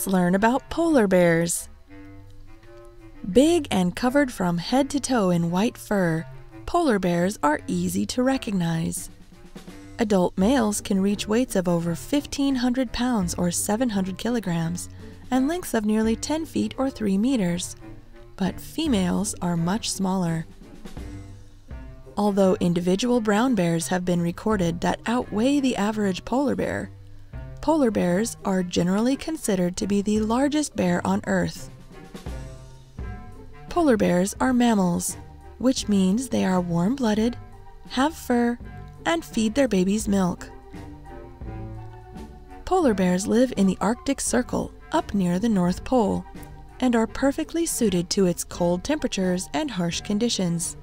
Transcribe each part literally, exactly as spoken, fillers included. let's learn about polar bears. Big and covered from head to toe in white fur, polar bears are easy to recognize. Adult males can reach weights of over fifteen hundred pounds or seven hundred kilograms and lengths of nearly ten feet or three meters, but females are much smaller. Although individual brown bears have been recorded that outweigh the average polar bear, polar bears are generally considered to be the largest bear on Earth. Polar bears are mammals, which means they are warm-blooded, have fur, and feed their babies milk. Polar bears live in the Arctic Circle, up near the North Pole, and are perfectly suited to its cold temperatures and harsh conditions.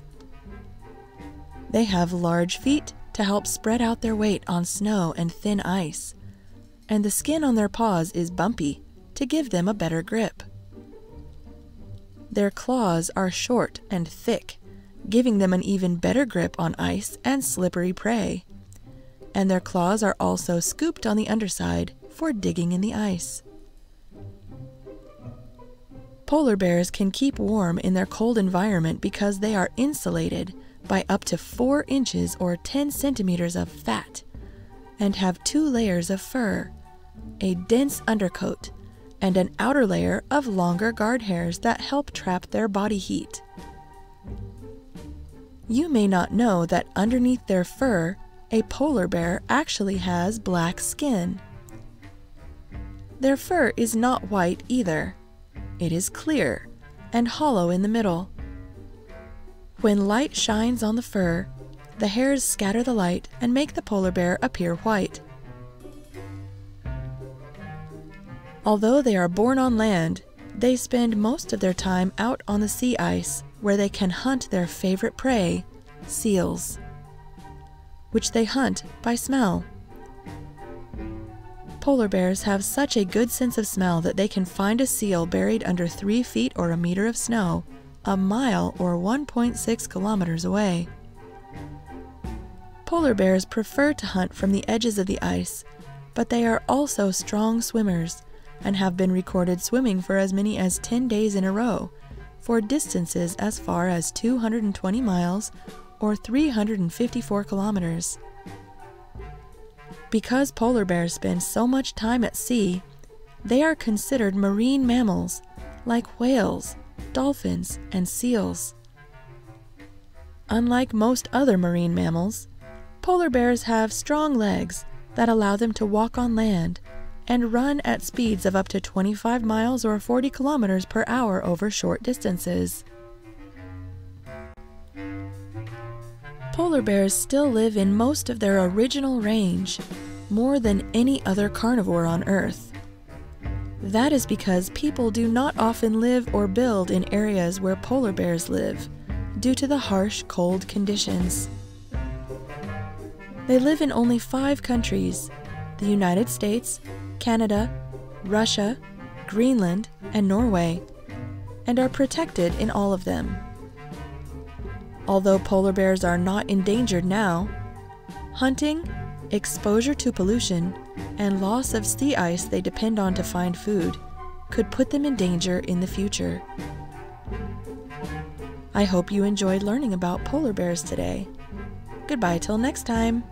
They have large feet to help spread out their weight on snow and thin ice, and the skin on their paws is bumpy to give them a better grip. Their claws are short and thick, giving them an even better grip on ice and slippery prey. And their claws are also scooped on the underside for digging in the ice. Polar bears can keep warm in their cold environment because they are insulated by up to four inches or ten centimeters of fat and have two layers of fur, a dense undercoat, and an outer layer of longer guard hairs that help trap their body heat. You may not know that underneath their fur, a polar bear actually has black skin. Their fur is not white either. It is clear and hollow in the middle. When light shines on the fur, the hairs scatter the light and make the polar bear appear white. Although they are born on land, they spend most of their time out on the sea ice, where they can hunt their favorite prey, seals, which they hunt by smell. Polar bears have such a good sense of smell that they can find a seal buried under three feet or a meter of snow, a mile or one point six kilometers away. Polar bears prefer to hunt from the edges of the ice, but they are also strong swimmers and have been recorded swimming for as many as ten days in a row, for distances as far as two hundred twenty miles or three hundred fifty-four kilometers. Because polar bears spend so much time at sea, they are considered marine mammals like whales, dolphins, and seals. Unlike most other marine mammals, polar bears have strong legs that allow them to walk on land and run at speeds of up to twenty-five miles or forty kilometers per hour over short distances. Polar bears still live in most of their original range, more than any other carnivore on Earth. That is because people do not often live or build in areas where polar bears live, due to the harsh, cold conditions. They live in only five countries: the United States, Canada, Russia, Greenland, and Norway, and are protected in all of them. Although polar bears are not endangered now, hunting, exposure to pollution, and loss of sea ice they depend on to find food could put them in danger in the future. I hope you enjoyed learning about polar bears today. Goodbye till next time!